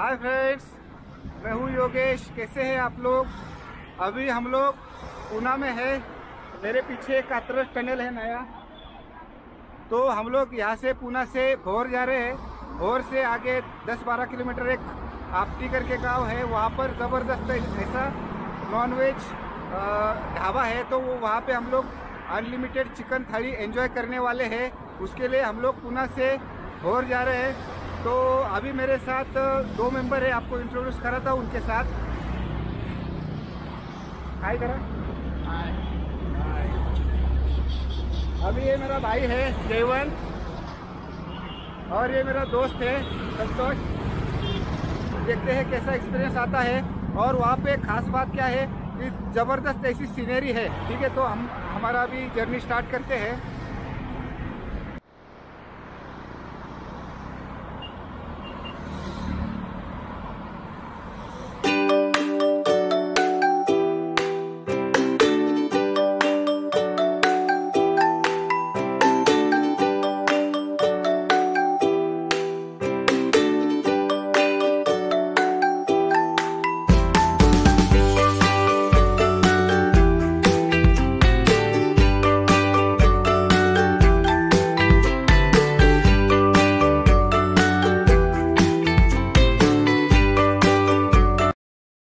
Hi friends, मैं हूँ योगेश। कैसे हैं आप लोग? अभी हम लोग पूना में है। मेरे पीछे कात्रज टनल है नया, तो हम लोग यहाँ से पूना से भोर जा रहे हैं। भोर से आगे 10-12 किलोमीटर एक आपटी करके गांव है, वहाँ पर ज़बरदस्त ऐसा नॉनवेज ढाबा है, तो वो वहाँ पे हम लोग अनलिमिटेड चिकन थाली एंजॉय करने वाले हैं। उसके लिए हम लोग पूना से भोर जा रहे हैं। तो अभी मेरे साथ दो मेंबर है, आपको इंट्रोड्यूस करा था उनके साथ। हाय करा। हाय। अभी ये मेरा भाई है जयवंत, और ये मेरा दोस्त है संतोष। देखते हैं कैसा एक्सपीरियंस आता है। और वहाँ पे खास बात क्या है कि ज़बरदस्त ऐसी सीनरी है। ठीक है, तो हम हमारा अभी जर्नी स्टार्ट करते हैं।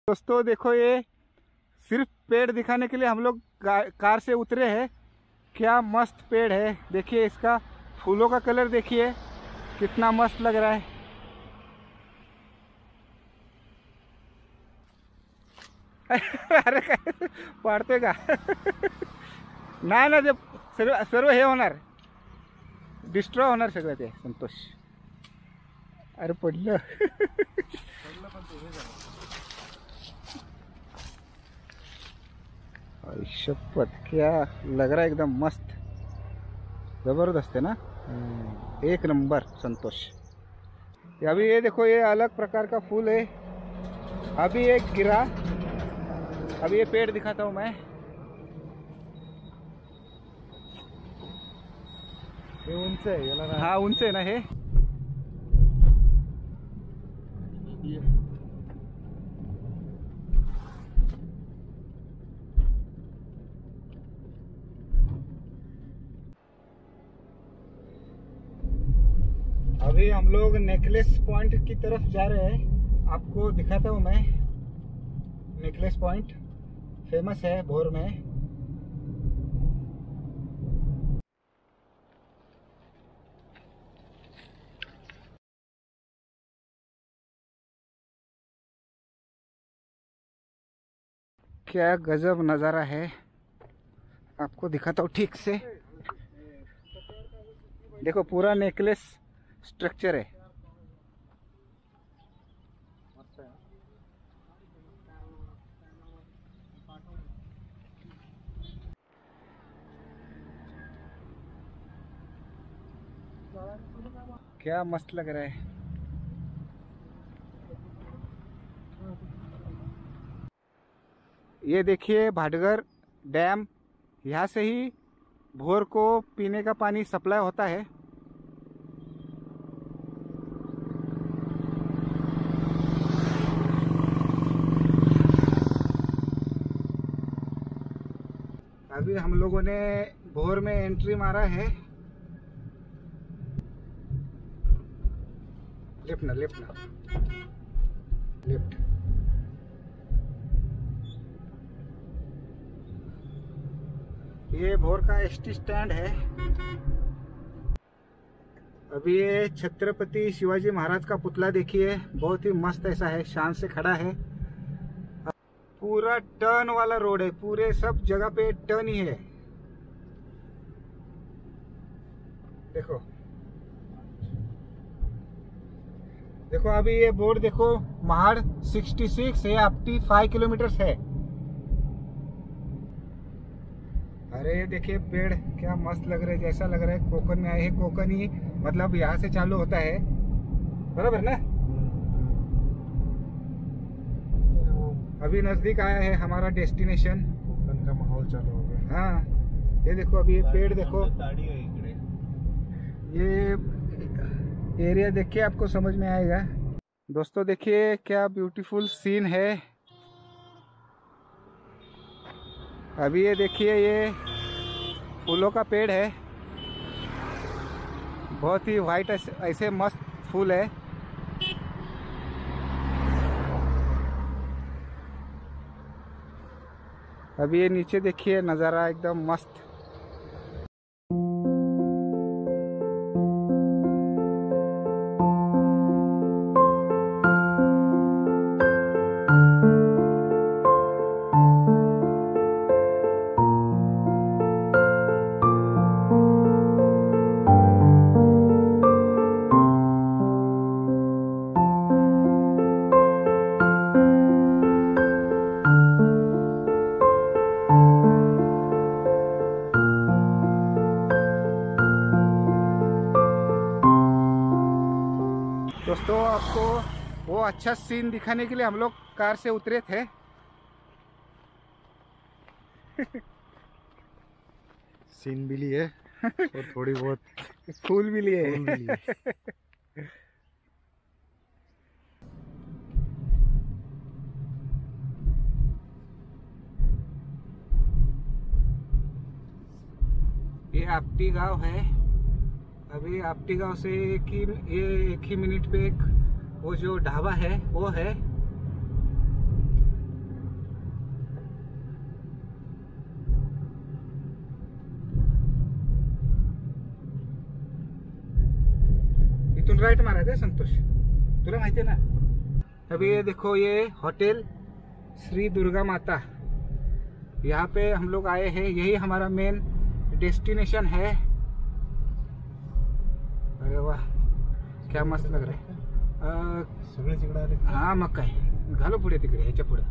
दोस्तों देखो, ये सिर्फ पेड़ दिखाने के लिए हम लोग कार से उतरे हैं। क्या मस्त पेड़ है, देखिए इसका फूलों का कलर देखिए कितना मस्त लग रहा है। अरे पड़ते का ना ना, जब सर्व हे होणार, डिस्ट्रॉय होणार सगळं ते। संतोष अरे पडलं शपथ, क्या लग रहा है, एकदम मस्त जबरदस्त है ना, एक नंबर। संतोष अभी ये देखो, ये अलग प्रकार का फूल है। अभी ये गिरा, अभी ये पेड़ दिखाता हूँ मैं। ये उनसे है, ये लग रहा है। हाँ उनसे है ना, है अभी हम लोग नेकलेस पॉइंट की तरफ जा रहे हैं। आपको दिखाता हूँ मैं, नेकलेस पॉइंट फेमस है भोर में। क्या गजब नज़ारा है, आपको दिखाता हूँ ठीक से। देखो पूरा नेकलेस स्ट्रक्चर है। क्या मस्त लग रहा है। ये देखिए भाटगढ़ डैम, यहाँ से ही भोर को पीने का पानी सप्लाई होता है। अभी हम लोगों ने भोर में एंट्री मारा है। लेफ्ट ना, लेफ्ट ना, लेफ्ट। ये भोर का एसटी स्टैंड है। अभी ये छत्रपति शिवाजी महाराज का पुतला देखिए, बहुत ही मस्त ऐसा है, शान से खड़ा है। पूरा टर्न वाला रोड है, पूरे सब जगह पे टर्न ही है। देखो देखो, अभी ये बोर्ड देखो, महाड़ 66 है, आपटी 5 किलोमीटर है। अरे देखिए पेड़ क्या मस्त लग रहे हैं, जैसा लग रहा है कोकन में आए हैं। कोकन ही मतलब यहाँ से चालू होता है, बराबर ना। अभी नजदीक आया है हमारा डेस्टिनेशन, कोकन का माहौल चालू हो गया। हाँ ये देखो, अभी ये पेड़ देखो, ये एरिया देख के आपको समझ में आएगा। दोस्तों देखिए क्या ब्यूटीफुल सीन है। अभी ये देखिए ये फूलों का पेड़ है, बहुत ही वाइट ऐसे मस्त फूल है। अभी ये नीचे देखिए नज़ारा एकदम मस्त। दोस्तों आपको वो अच्छा सीन दिखाने के लिए हम लोग कार से उतरे थे। सीन भी लिए और थोड़ी बहुत फूल भी लिए। ये आपटी गांव है। अभी आपटी गाँव से एक ही मिनट पे एक वो जो ढाबा है वो है। इथून राइट मारा थे संतोष, तुला माहिती ना। अभी ये देखो ये होटल श्री दुर्गा माता, यहाँ पे हम लोग आए हैं। यही हमारा मेन डेस्टिनेशन है। अरे वाह क्या मस्त लग रहा है। सगळे तिकडे हाँ मका आहे घालो पुढे तिकडे ह्याच्या पुढे।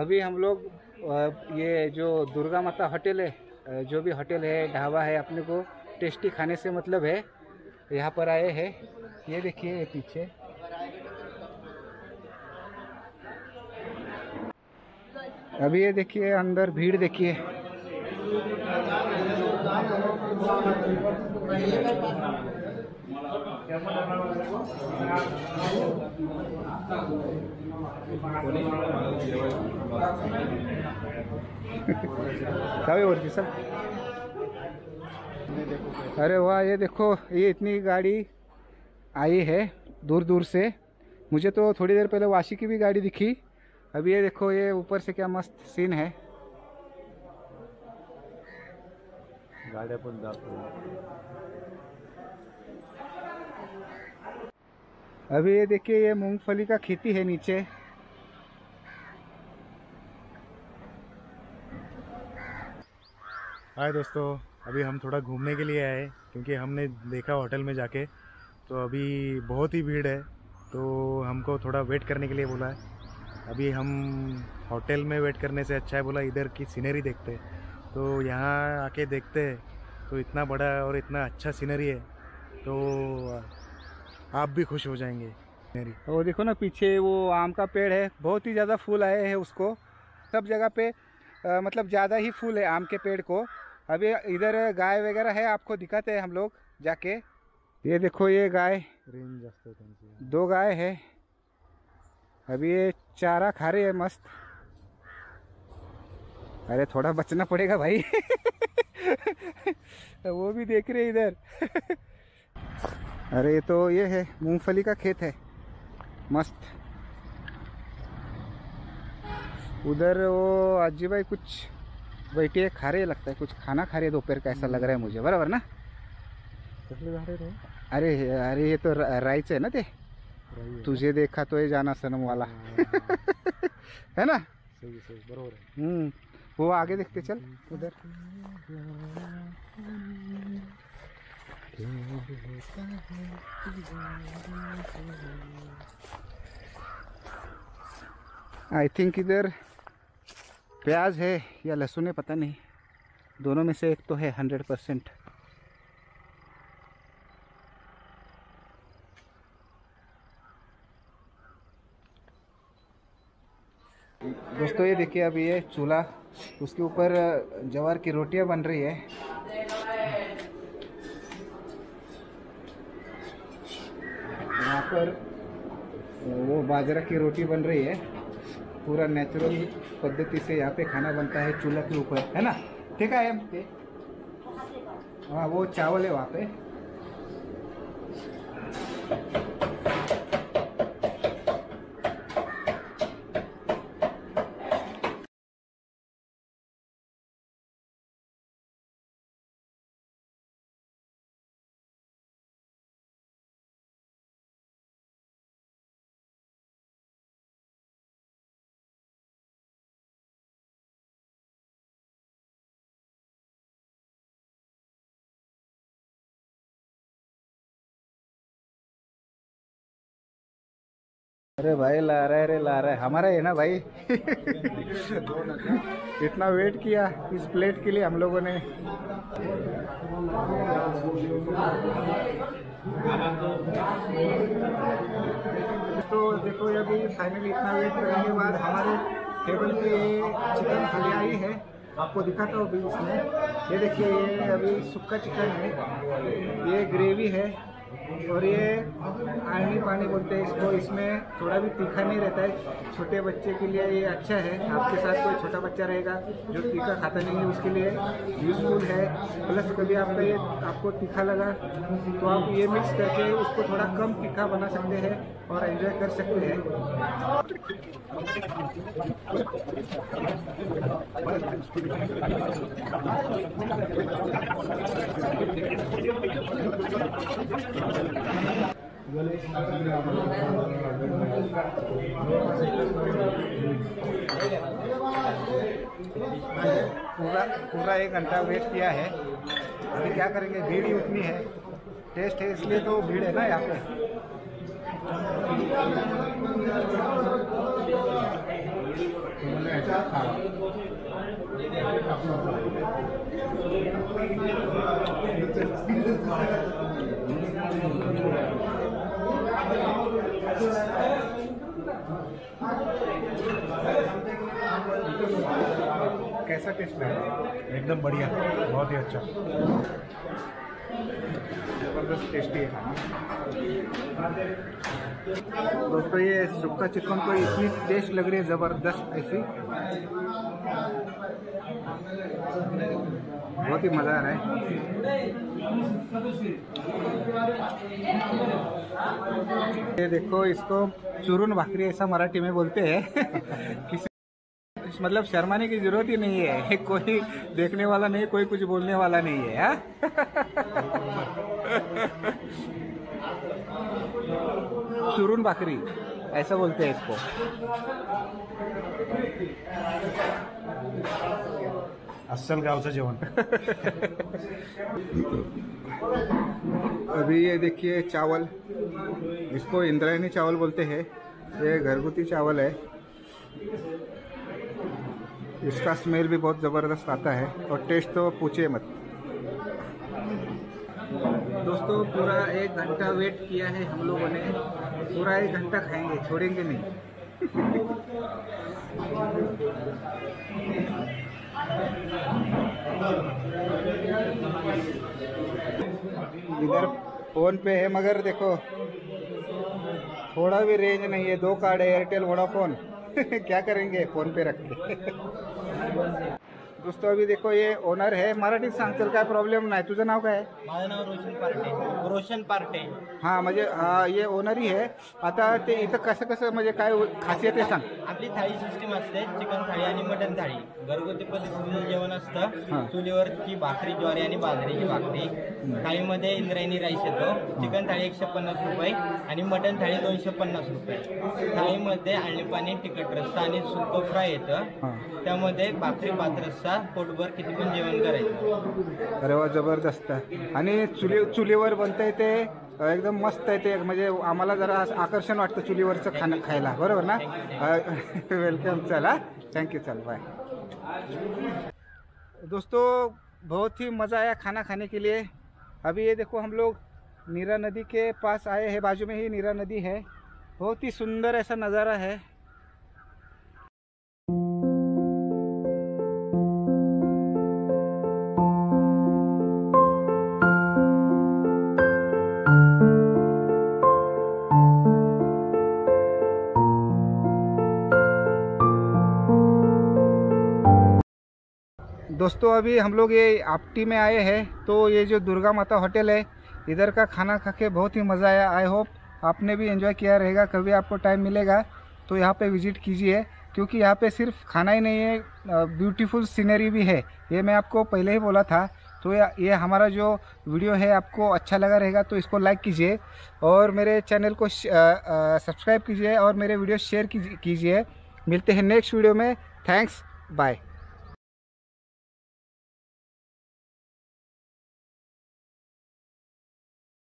अभी हम लोग ये जो दुर्गा माता होटल है, जो भी होटल है ढाबा है, अपने को टेस्टी खाने से मतलब है, यहाँ पर आए हैं। ये देखिए पीछे अभी ये देखिए अंदर भीड़ देखिए। अरे वाह ये देखो ये इतनी गाड़ी आई है दूर दूर से। मुझे तो थोड़ी देर पहले वाशी की भी गाड़ी दिखी। अभी ये देखो ये ऊपर से क्या मस्त सीन है। अभी ये देखिए ये मूंगफली का खेती है नीचे। हाय दोस्तों, अभी हम थोड़ा घूमने के लिए आए क्योंकि हमने देखा होटल में जाके तो अभी बहुत ही भीड़ है, तो हमको थोड़ा वेट करने के लिए बोला है। अभी हम होटल में वेट करने से अच्छा है बोला इधर की सीनरी देखते हैं। तो यहाँ आके देखते हैं तो इतना बड़ा और इतना अच्छा सीनरी है तो आप भी खुश हो जाएंगे। वो देखो ना पीछे वो आम का पेड़ है, बहुत ही ज़्यादा फूल आए हैं उसको। सब जगह पे मतलब ज़्यादा ही फूल है आम के पेड़ को। अभी इधर गाय वगैरह है, आपको दिखाते हैं हम लोग जाके। ये देखो ये गाय, दो गाय है। अभी ये चारा खा रही है मस्त। अरे थोड़ा बचना पड़ेगा भाई। वो भी देख रहे इधर। अरे तो ये है मूंगफली का खेत है मस्त। उधर वो आजी भाई कुछ बैठी है, खा रही है, लगता है कुछ खाना खा रही है दोपहर का, ऐसा लग रहा है मुझे। बराबर ना? अरे अरे ये तो राइस है ना, ते तुझे देखा तो ये जाना सनम वाला। है ना? सही सही बराबर है। वो आगे देखते चल उधर। आई थिंक इधर प्याज है या लहसुन है, पता नहीं, दोनों में से एक तो है 100%। दोस्तों ये देखिए अभी ये चूल्हा, उसके ऊपर ज्वार की रोटियां बन रही है। पर वो बाजरा की रोटी बन रही है। पूरा नेचुरल पद्धति से यहाँ पे खाना बनता है चूल्हा के ऊपर, है ना। ठीक है ये, हाँ वो चावल है वहाँ पे। अरे भाई ला रहा है, अरे ला रहा है, हमारा है ना भाई। इतना वेट किया इस प्लेट के लिए हम लोगों ने। तो देखो अभी फाइनली इतना वेट करने के बाद हमारे टेबल पे चिकन थाली आई है। आपको दिखाता हूँ अभी इसमें, ये देखिए ये अभी सूखा चिकन है, ये ग्रेवी है और ये आलनी पानी बोलते हैं इसको। इसमें थोड़ा भी तीखा नहीं रहता है, छोटे बच्चे के लिए ये अच्छा है। आपके साथ कोई छोटा बच्चा रहेगा जो तीखा खाता नहीं है उसके लिए यूजफुल है। प्लस कभी आपका ये आपको तीखा लगा तो आप ये मिक्स करके उसको थोड़ा कम तीखा बना सकते हैं और एंजॉय कर सकते हैं। पूरा एक घंटा वेट किया है। अभी क्या करेंगे, भीड़ ही उतनी है, टेस्ट है इसलिए तो भीड़ है ना यहाँ पे। कैसा टेस्ट है? एकदम बढ़िया, बहुत ही अच्छा, जबरदस्त टेस्टी है खाना। दोस्तों ये सुक्का चिकन को इतनी टेस्ट लग रही है, जबरदस्त, ऐसी बहुत ही मजा आ रहा है। ये देखो इसको चूरन भाकरी ऐसा मराठी में बोलते हैं। मतलब शर्माने की जरूरत ही नहीं है, कोई देखने वाला नहीं, कोई कुछ बोलने वाला नहीं है। चूरन भाकरी ऐसा बोलते हैं इसको, अस्सल गाँव जेवन। अभी ये देखिए चावल, इसको इंद्रायणी चावल बोलते हैं, ये घरगुती चावल है। इसका स्मेल भी बहुत ज़बरदस्त आता है और टेस्ट तो पूछिए मत। दोस्तों पूरा एक घंटा वेट किया है हम लोगों ने, पूरा एक घंटा खाएंगे, छोड़ेंगे नहीं। इधर फोन पे है मगर देखो थोड़ा भी रेंज नहीं है, 2 कार्ड है एयरटेल वोडाफोन। क्या करेंगे, फोन पे रख के। दोस्तों अभी देखो ये ओनर है, मराठीत सांगतील काय प्रॉब्लेम नाही। तुझं नाव काय? माझं नाव रोशन पार्टे। रोशन पार्टे, हां म्हणजे ये ओनर ही आहे। आता ते इथं कसं कसं म्हणजे काय खासियत आहे सांग। आपली थाळी सिस्टीम असते, चिकन थाळी आणि मटन थाळी, घरगुती पद्धतीने जेवण असतं। चुलीवरची भाकरी, ज्वारी आणि बाजरीची भाकरी, थाळीमध्ये इंद्रायणी राईस येतो। चिकन थाळी 150 रुपये आणि मटन थाळी 250 रुपये। थाळीमध्ये आळणी पाणी, तिखट रस्सा आणि सुको फ्राय येतं, त्यामध्ये भाकरी भात रस्सा, पोटभर किती पण जेवण करायचं। अरे वा जबरदस्त आहे। आणि चुलीवर बनतंय ते एकदम मस्त आहे, ते म्हणजे आम्हाला जरा आकर्षण वाटतं चुलीवरचं खाणं खायला, बरोबर ना। वेलकम, चला थैंक यू, चल बाय। दोस्तों बहुत ही मज़ा आया खाना खाने के लिए। अभी ये देखो हम लोग नीरा नदी के पास आए हैं, बाजू में ही नीरा नदी है। बहुत ही सुंदर ऐसा नज़ारा है। दोस्तों अभी हम लोग ये आपटी में आए हैं तो ये जो दुर्गा माता होटल है इधर का खाना खा के बहुत ही मज़ा आया। आई होप आपने भी एंजॉय किया रहेगा। कभी आपको टाइम मिलेगा तो यहाँ पे विजिट कीजिए क्योंकि यहाँ पे सिर्फ खाना ही नहीं है, ब्यूटीफुल सीनरी भी है। ये मैं आपको पहले ही बोला था। तो ये हमारा जो वीडियो है आपको अच्छा लगा रहेगा तो इसको लाइक कीजिए और मेरे चैनल को सब्सक्राइब कीजिए और मेरे वीडियो शेयर कीजिए। मिलते हैं नेक्स्ट वीडियो में। Thanks, bye.